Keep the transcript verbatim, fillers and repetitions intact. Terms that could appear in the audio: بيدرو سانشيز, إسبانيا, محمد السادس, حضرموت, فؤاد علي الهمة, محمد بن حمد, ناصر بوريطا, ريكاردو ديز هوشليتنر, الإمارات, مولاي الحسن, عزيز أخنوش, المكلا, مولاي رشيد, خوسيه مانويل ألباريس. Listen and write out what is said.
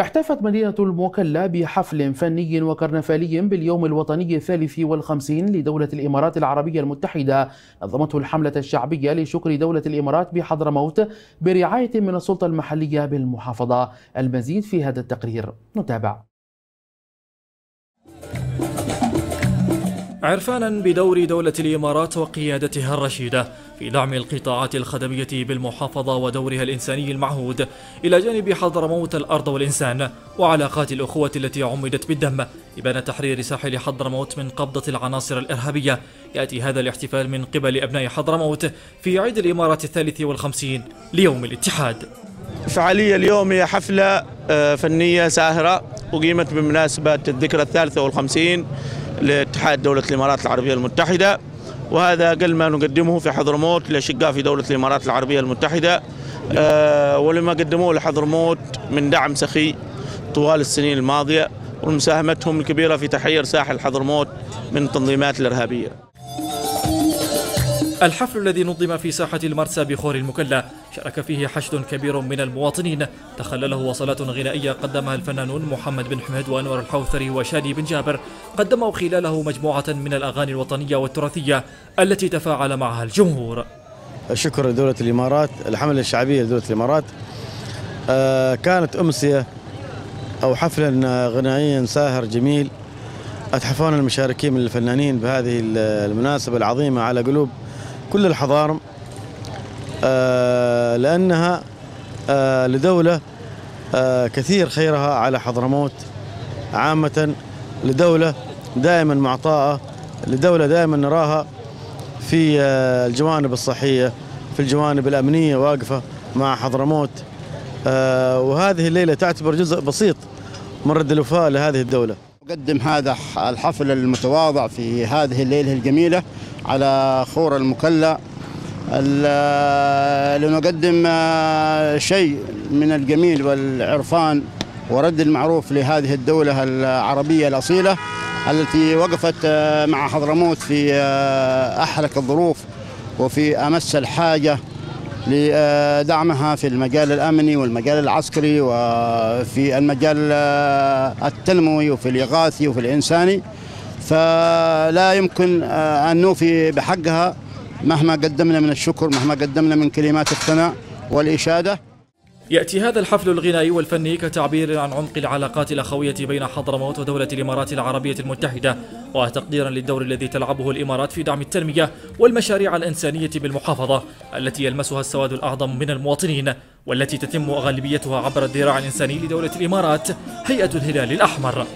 احتفت مدينة المكلا بحفل فني وكرنفالي باليوم الوطني الثالث والخمسين لدولة الإمارات العربية المتحدة نظمته الحملة الشعبية لشكر دولة الإمارات بحضرموت برعاية من السلطة المحلية بالمحافظة. المزيد في هذا التقرير نتابع. عرفانا بدور دولة الإمارات وقيادتها الرشيدة في دعم القطاعات الخدمية بالمحافظة ودورها الإنساني المعهود، إلى جانب حضرموت الأرض والإنسان وعلاقات الأخوة التي عمدت بالدم، إبان تحرير ساحل حضرموت من قبضة العناصر الإرهابية، يأتي هذا الاحتفال من قبل أبناء حضرموت في عيد الإمارات الثالث والخمسين ليوم الاتحاد. الفعالية اليوم هي حفلة فنية ساهرة أقيمت بمناسبة الذكرى الثالثة والخمسين لاتحاد دولة الإمارات العربية المتحدة، وهذا أقل ما نقدمه في حضرموت لأشقاء في دولة الإمارات العربية المتحدة أه ولما قدموه لحضرموت من دعم سخي طوال السنين الماضية ومساهمتهم الكبيرة في تحرير ساحل حضرموت من التنظيمات الإرهابية. الحفل الذي نظم في ساحة المرسى بخور المكلا شارك فيه حشد كبير من المواطنين تخلله وصلات غنائية قدمها الفنانون محمد بن حمد وأنور الحوثري وشادي بن جابر، قدموا خلاله مجموعة من الأغاني الوطنية والتراثية التي تفاعل معها الجمهور. شكر لدولة الإمارات. الحملة الشعبية لدولة الإمارات كانت أمسية أو حفلا غنائيا ساهر جميل، أتحفون المشاركين من الفنانين بهذه المناسبة العظيمة على قلوب كل الحضارم آه لأنها آه لدولة آه كثير خيرها على حضرموت عامة، لدولة دائما معطاءة، لدولة دائما نراها في آه الجوانب الصحية، في الجوانب الأمنية واقفة مع حضرموت، آه وهذه الليلة تعتبر جزء بسيط من رد الوفاء لهذه الدولة. أقدم هذا الحفل المتواضع في هذه الليلة الجميلة على خور المكلا لنقدم شيء من الجميل والعرفان ورد المعروف لهذه الدولة العربية الأصيلة التي وقفت مع حضرموت في أحرك الظروف وفي أمس الحاجة لدعمها في المجال الأمني والمجال العسكري وفي المجال التنموي وفي الإغاثي وفي الإنساني، فلا يمكن أن نوفي بحقها مهما قدمنا من الشكر، مهما قدمنا من كلمات الثناء والإشادة. يأتي هذا الحفل الغنائي والفني كتعبير عن عمق العلاقات الأخوية بين حضرموت ودولة الإمارات العربية المتحدة، وتقديرا للدور الذي تلعبه الإمارات في دعم التنمية والمشاريع الإنسانية بالمحافظة التي يلمسها السواد الأعظم من المواطنين، والتي تتم أغلبيتها عبر الذراع الإنساني لدولة الإمارات هيئة الهلال الأحمر.